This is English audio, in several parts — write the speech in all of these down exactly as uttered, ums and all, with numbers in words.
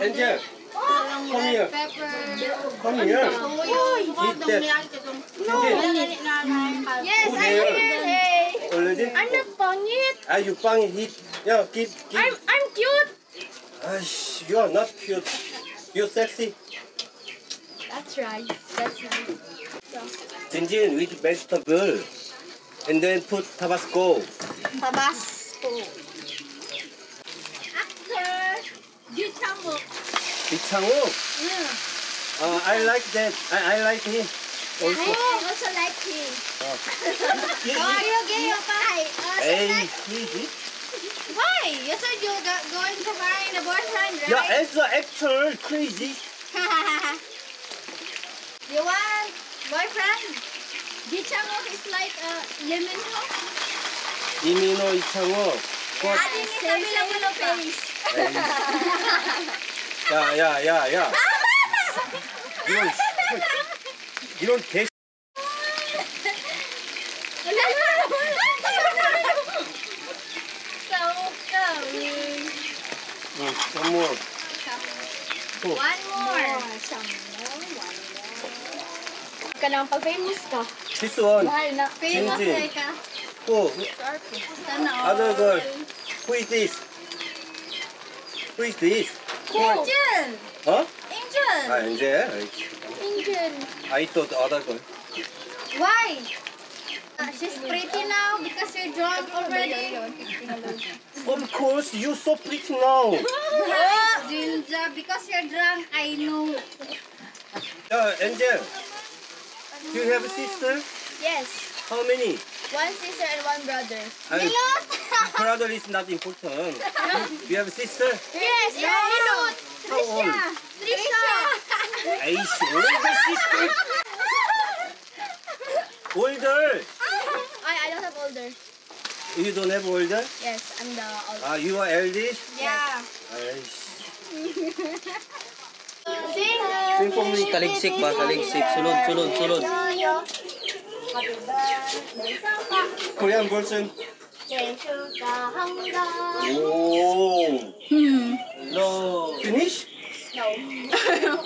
Angel, come here. Come here. Eat that. No. Yes, I will. Already? I'm not pungit. Are you pungit? Eat. Yeah, keep, keep. I'm, I'm cute. Ash, you are not cute. You're sexy. That's right. That's right. Jinjin with vegetable. And then put Tabasco. Tabasco. After Di Chango. Di Chango? Yeah. Uh, I like that. I, I like him. Also. I also like him. Oh. Are you gay, Papa? I also hey. like him. Why? You said you were going to find a boyfriend, right? Yeah, as an actor, crazy. You want boyfriend? Di Chango is like a limino. Limino is Chango. What? Yeah, yeah, yeah, yeah. You don't, you don't taste. Mm, one more. One more. One more. Pag famous ka. This one. Famous ka. Who? Other girl. Who is this? Who is this? Angel. Huh? Angel. Ah, Angel. Angel. I thought other girl. Why? Uh, she's pretty now because you're drunk already. Of course, you're so pretty now. Jinja, because you're drunk, I know. Uh, Angel, do you have a sister? Yes. How many? One sister and one brother. Uh, brother is not important. You have a sister? Yes, yes. Naneun. How old? Trisha. Trisha. Older sister. Older. I, I don't have older. You don't have older? Yes, I'm the oldest. Ah, you are eldest? Yeah. Sing for me. Taligsik ba? Taligsik. Sulod, sulod, sulod. Korean version. Oh. Hmm. No. Finish? No.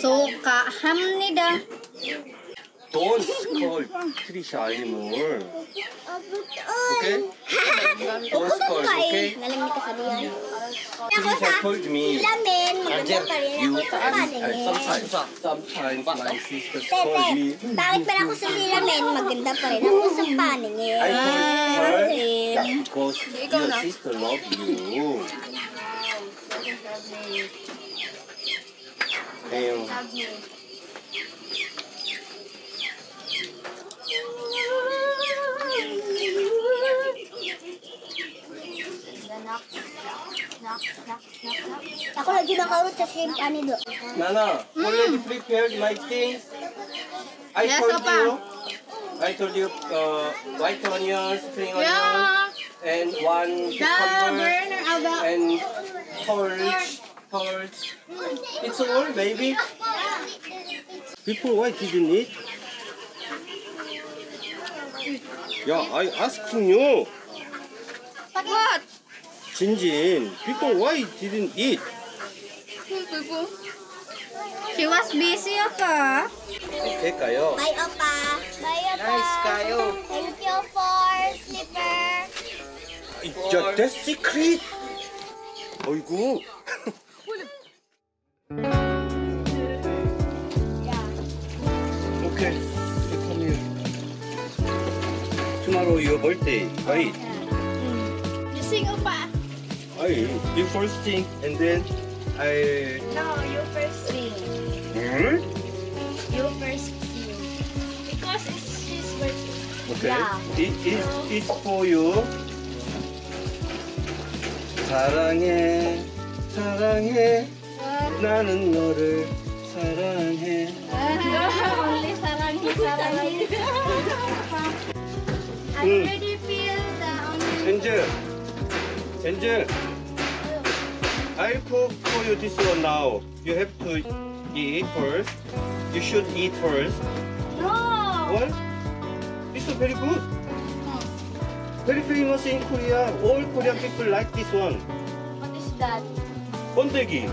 So, kahamnida. Don't call Trisha anymore. Okay? Don't call, okay? Trisha told me, Angel, you and sometimes, sometimes my sisters call me. I told her because your sister loves you. Damn. Ako lagi nakarot sa shrimp ani do. Nana, already prepared my things. I yes, told Papa. you, I told you, uh, white onion, spring onion, yeah. and one cucumber, and porridge, porridge. Mm. It's all, baby. People, why didn't eat? Yeah, I asking you. What? Jinjin, people, why didn't eat? She was busy, okay? Okay, kayo. Bye, Opa. Bye, Opa. Nice, kayo. Thank you for slipper. It's your death secret. 어이구. Okay, come here. Tomorrow your birthday, right? You sing, Opa. I, you first sing and then I... No, you first sing. Hmm? You first sing. Because it's his birthday. Okay. Yeah. It, it, it's for you. 사랑해, 사랑해. 나는 너를 사랑해. Only 사랑해, 사랑해. I already feel the only... Angel. Angel. I cook for you this one now. You have to eat first. You should eat first. No! What? This is very good. Very famous in Korea. All Korean people like this one. What is that? Beondegi.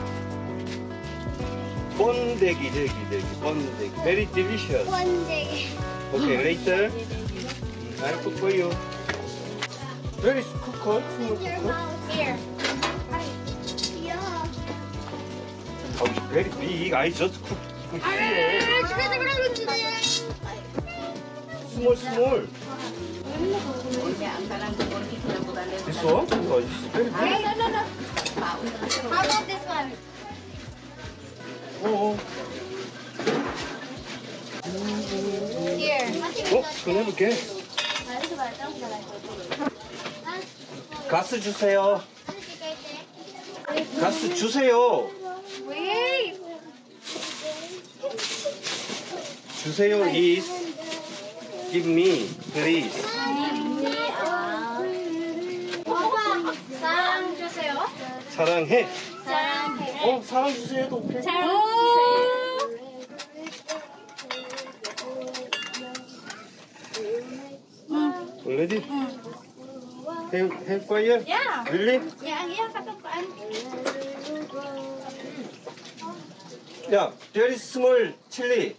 Beondegi, degi, degi, beondegi. Very delicious. Beondegi. Okay, later I'll cook for you. Where is cooker? In your mouth here. Oh, it's very big. I just cook. cook here. Small, small. This one? Oh, it's very big. No, no, no. How about this one? Oh. Here. Oh, you never guess. 가스 주세요. 가스 주세요. Wait. 주세요 is give me, please. 사랑 주세요. 사랑해. 사랑해. 어, 사랑 주세요도 오케이. Ready? Have, have choir? Yeah. Really? Yeah, yeah. Yeah, there is small chili.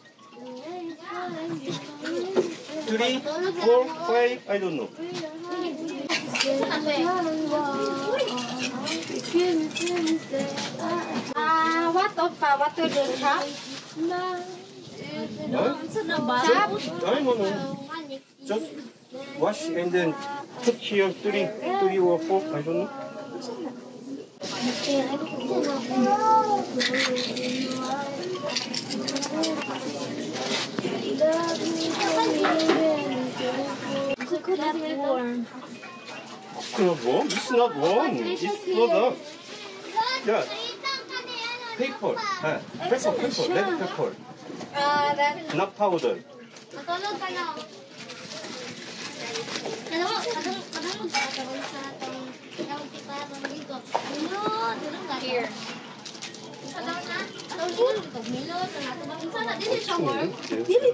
Three, four, five, I don't know. Uh, what of uh, what do you have? Huh? I don't know. Just wash and then put here three, three or four. I don't know. It's not warm. It's not warm. It's not warm. It's not up. Yeah. Pepper. Yeah. Pepper. Pepper. Red pepper. Uh, that. Not powder. Here. This is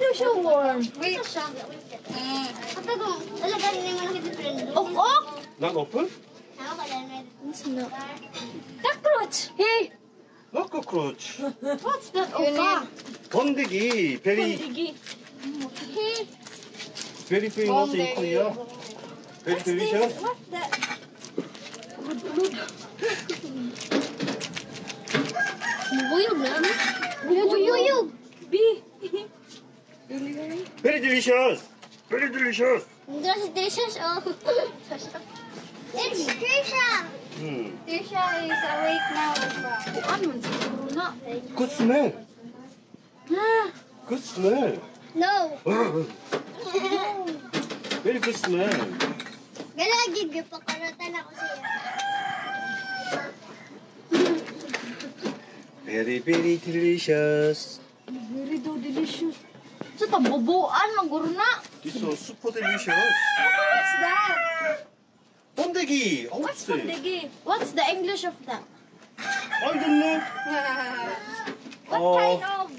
so warm. This is so warm. Wait. Oh, oh! Not open? It's not. Cockroach! Hey! Not cockroach. What's that? Beondegi. Beondegi. Hey. Very famous in Korea. Very delicious. What's that? Very delicious. Very delicious. It's delicious. It's Trisha. Hmm. Trisha is awake now. But... Good smell. Good smell. No. Very good smell. Galagig, pakaratan ako sa'yo. Very, very delicious. Very do delicious. Sa taboboan, magurna. This is super delicious. What's that? Beondegi. What's Beondegi? What's the English of that? I don't know. What oh. kind of?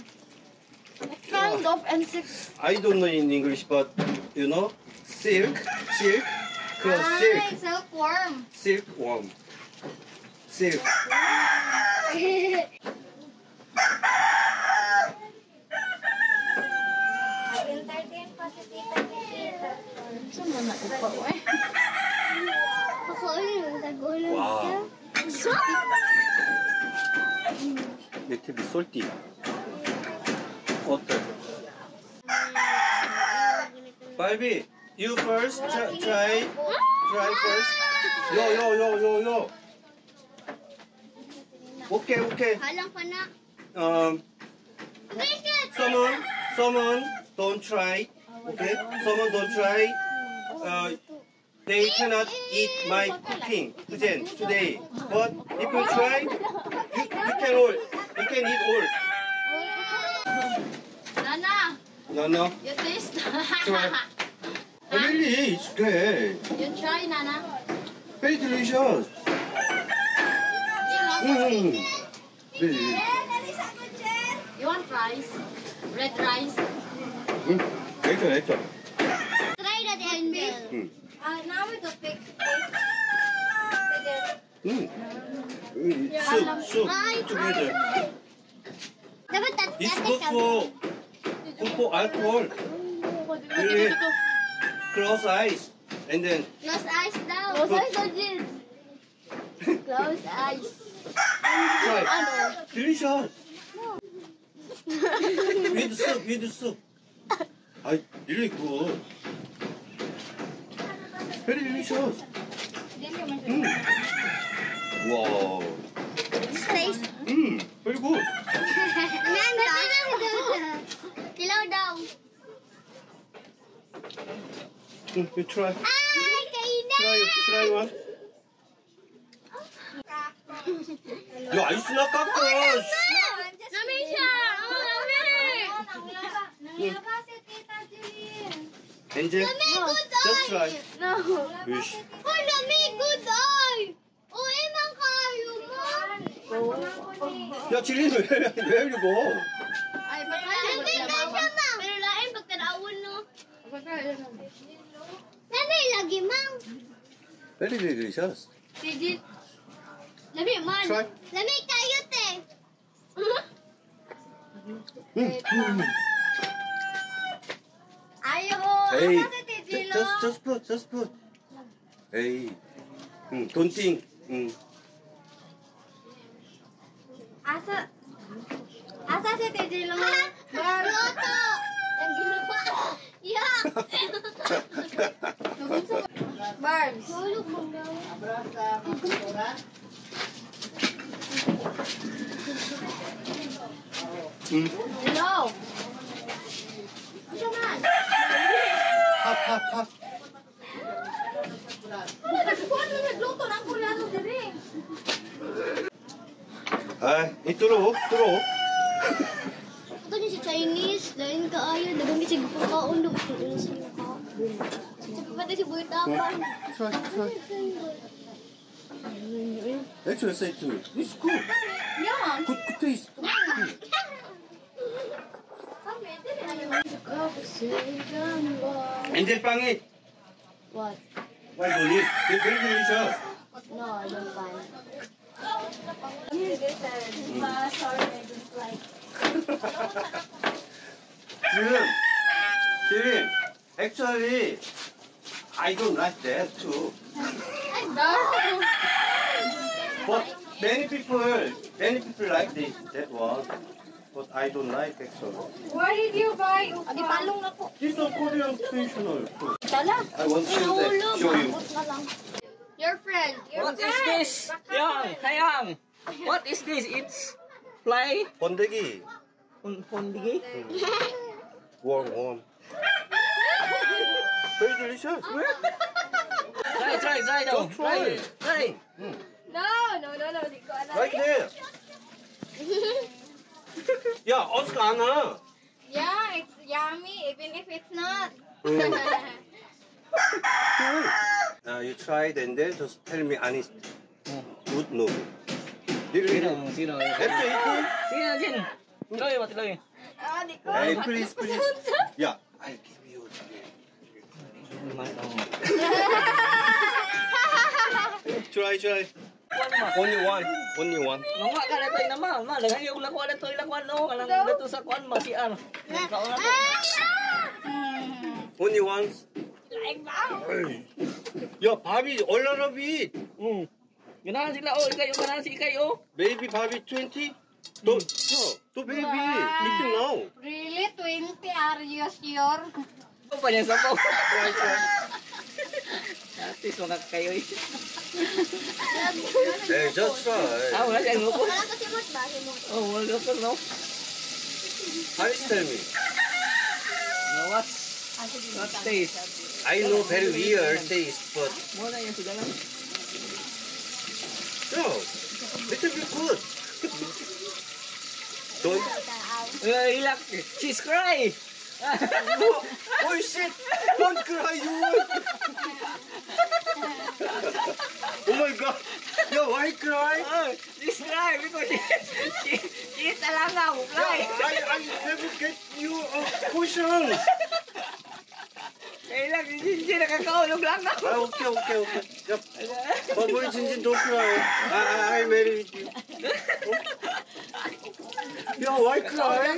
Kind of insects. I don't know in English, but you know, silk, silk, close ah, silk. Silkworm. Silkworm. Silk. Wow. Little bit salty. Okay. Barbie, you first. Try, try, try first. Yo, yo, yo, yo, yo. Okay, okay. Um. Someone, someone, don't try. Okay, someone don't try. Uh, they cannot eat my cooking today. Today, but if you try, you, you can all, you can eat all. Nana. Nana. You taste. Try. Oh, really, it's good. You try, Nana. Very delicious. Mm. Really. You want rice? Red rice? Mm. Later, later. Try that, Angel. Mm. Uh, now we go pick. pick. pick Mm. Mm. Yeah, soup, soup together. It's good for, good for alcohol. Really close eyes and then. Close eyes now. Close eyes again. Close eyes. Try. Delicious. With soup, with soup. I really good. Very delicious. Mm. Wow. This place. Mm, very good. Below down. You try. Try, try one. Yeah, it's not cockroach. Mm. Angel, no. Just try. No. Wish. 야, 지린 왜, 왜 읽어? Very delicious. Try. Mm. Hey, just, just put, just put. Hey, mm, don't think. Mm. Asa, asa si Tijilo. Baroto. Yang gila pa. Ya. Barbs. Abrasa, Masora. No. Ano man? Hap, hap, hap. Ano ba? Kuwan mo nagluto ng kulano diri. Ah, ituro, ituro. Ito niya si Chinese, lain kaayo, nagamit si Gupakaon, nagamit si Gupakaon. Sabi pati si Boytapan. Try, try. Actually, say to you, it's good. Yeah. Good, good taste. And then bang it. What? Why do you eat? They're very delicious. No, I don't buy it. Jirin, Jirin, actually, I don't like that too. No. But many people, many people like this, that one. But I don't like actually. Where did you buy? This is Korean traditional food. I want to show you. Your friend. Your what friend. Is this? Young, Hayang. What is this? It's fly. Beondegi. Beondegi? Warm, warm. Very delicious. Try, try, try. Don't try. Try. Mm. No, no, no, no. Right there. Yeah, ask Anna. Yeah, it's yummy even if it's not. Mm. Uh, you tried and then just tell me honest. Mm. Good no. Really? Zero. After eating? Zero, Jin. Try what, try. Hey, please, please. Yeah, I'll give you. Try, try. Only one. Only one. No, what can I tell you? No, no, no. Let's go. Let's go. Let's go. Let's go. Let's go. Only once. Like Barbie. Yeah, Barbie, all of it. Mm. Ganahan sila, oh, ikay, oh, ganahan si ikay, oh. Baby Barbie, twenty? To, mm. No, to baby, wow. Eating now. Really, twenty, are you sure? Ito pa niya sa po. Sorry, sorry. Natis, mga kayo, eh. Eh, just right. Ah, wala siyang lukos. Wala kasi mo't ba? Oh, wala lukos, no? Paris, tell me. No, what? What taste? I know very weird taste, but no, little bit good. Don't. Uh, she's crying. Oh, oh shit! Don't cry, you. Oh my god! Yo, why cry? Oh, she's crying because she she is allowed to cry. I I never get you a cushion. Kailan, hindi nakakaulog lang ako. Okay, okay, okay. Yep. Don't worry, Jinjin, don't cry. I, I'm married with you. Yeah, why cry?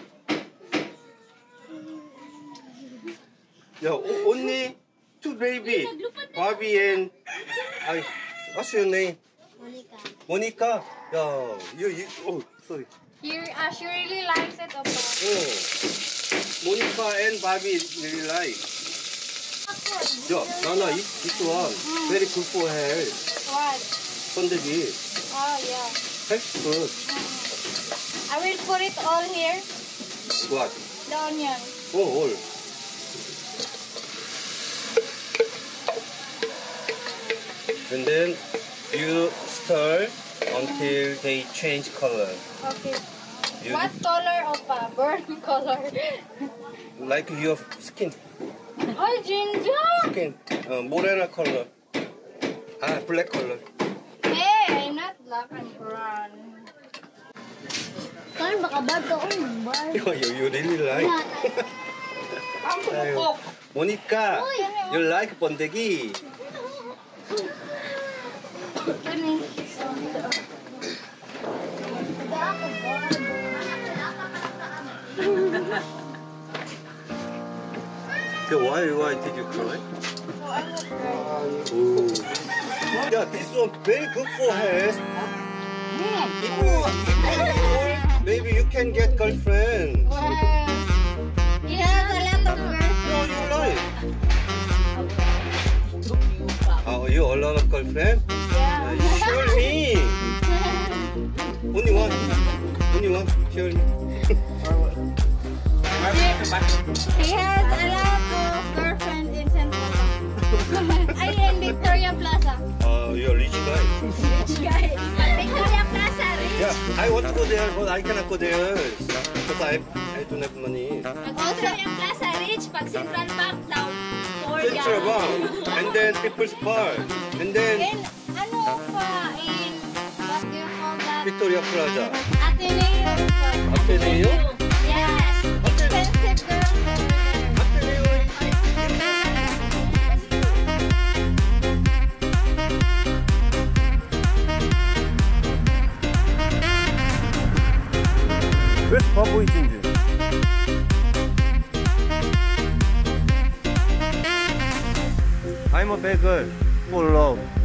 No, only two baby, Barbie and I. What's your name? Monica. Monica. Yeah, you, you. Oh, sorry. Here, uh, she really likes it a lot. Oh, Monica and Barbie really like. Yeah, Nana, this, this one mm. very good for her. What? Beondegi. Oh yeah. That's good. Mm. I will put it all here. What? The onion. Oh, all. And then you stir until they change color. Okay. You what color, Oppa? Burn color. Like your skin. Oh, ginger. Skin. Uh, morena color. Ah, black color. Hey, I'm not black, I'm brown. Kaya makabad ka kong bar. You really like. Ang kumukok. Monica, you like Beondegi. Okay, why, why did you cry? Oh, yeah, this one very good for her. If you, if you maybe you can get girlfriend. Wow. He has a lot of girlfriends. You like? Oh, you a lot of girlfriend? Yeah. Uh, show me. Only one. Only one. Show me. He has a lot of girlfriends in Central Park. I am Victoria Plaza. Oh, uh, you're a rich guy. Rich guy. Victoria Plaza, rich. Yeah, I want to go there, but I cannot go there because I, I don't have money. Victoria Plaza, rich, but Central Park down. Central Park, and then People's Park, and then. And ano pa in what do you call that? Victoria Plaza. Ateneo. Ateneo. Yeah. Where's Baboy Jinjin? I'm a beggar for love.